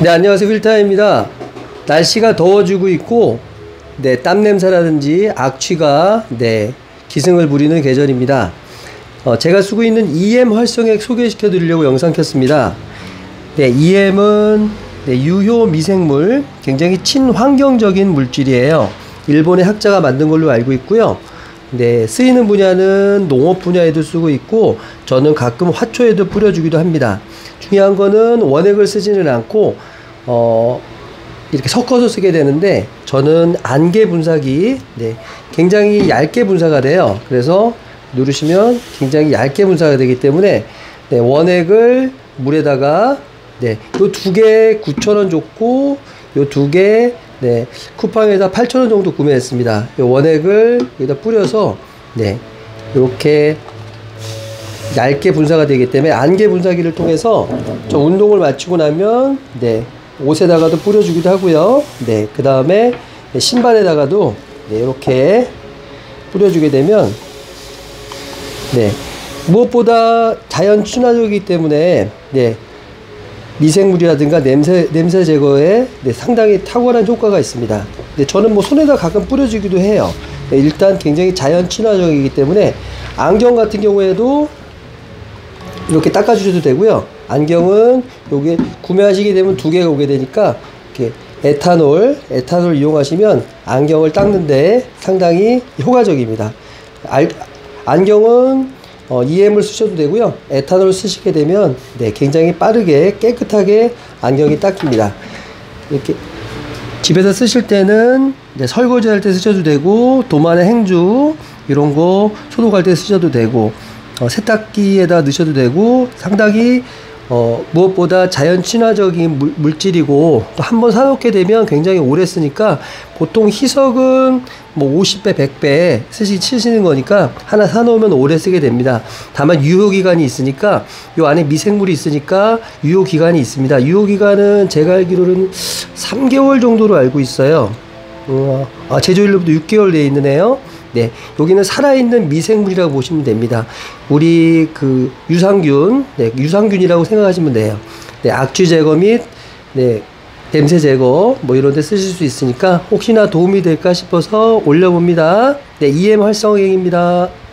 네, 안녕하세요. 휠타입니다. 날씨가 더워지고 있고, 네, 땀냄새라든지 악취가, 네, 기승을 부리는 계절입니다. 제가 쓰고 있는 EM활성액 소개시켜 드리려고 영상 켰습니다. 네, EM은 네, 유효 미생물, 굉장히 친환경적인 물질이에요. 일본의 학자가 만든 걸로 알고 있고요. 네, 쓰이는 분야는 농업 분야에도 쓰고 있고, 저는 가끔 화초에도 뿌려주기도 합니다. 중요한 거는 원액을 쓰지는 않고 이렇게 섞어서 쓰게 되는데, 저는 안개 분사기, 네, 굉장히 얇게 분사가 돼요. 그래서 누르시면 굉장히 얇게 분사가 되기 때문에, 네, 원액을 물에다가, 네, 요 두 개 9,000원 줬고, 요 두 개, 네, 쿠팡에다 8,000원 정도 구매했습니다. 요 원액을 여기다 뿌려서, 네, 이렇게 얇게 분사가 되기 때문에 안개 분사기를 통해서 저 운동을 마치고 나면, 네, 옷에다가도 뿌려주기도 하고요. 네, 그 다음에 신발에다가도, 네, 이렇게 뿌려주게 되면, 네, 무엇보다 자연 친화적이기 때문에, 네, 미생물이라든가 냄새 제거에, 네, 상당히 탁월한 효과가 있습니다. 네, 저는 뭐 손에다 가끔 뿌려주기도 해요. 네, 일단 굉장히 자연 친화적이기 때문에 안경 같은 경우에도 이렇게 닦아주셔도 되고요. 안경은 요게 구매하시게 되면 두 개가 오게 되니까, 이렇게 에탄올 이용하시면 안경을 닦는데 상당히 효과적입니다. 안경은 EM을 쓰셔도 되고요. 에탄올 쓰시게 되면, 네, 굉장히 빠르게 깨끗하게 안경이 닦입니다. 이렇게 집에서 쓰실 때는, 네, 설거지 할 때 쓰셔도 되고, 도마나 행주 이런 거 소독할 때 쓰셔도 되고, 세탁기에다 넣으셔도 되고, 상당히 무엇보다 자연 친화적인 물질이고, 또 한번 사놓게 되면 굉장히 오래 쓰니까, 보통 희석은 뭐 50배 100배 쓰시는 거니까 하나 사놓으면 오래 쓰게 됩니다. 다만 유효기간이 있으니까, 요 안에 미생물이 있으니까 유효기간이 있습니다. 유효기간은 제가 알기로는 3개월 정도로 알고 있어요. 제조일로부터 6개월 되어 있네요. 네, 여기는 살아있는 미생물이라고 보시면 됩니다. 우리 그 유산균, 네, 유산균이라고 생각하시면 돼요. 네, 악취 제거 및, 네, 냄새 제거 뭐 이런 데 쓰실 수 있으니까 혹시나 도움이 될까 싶어서 올려봅니다. 네, EM 활성액입니다.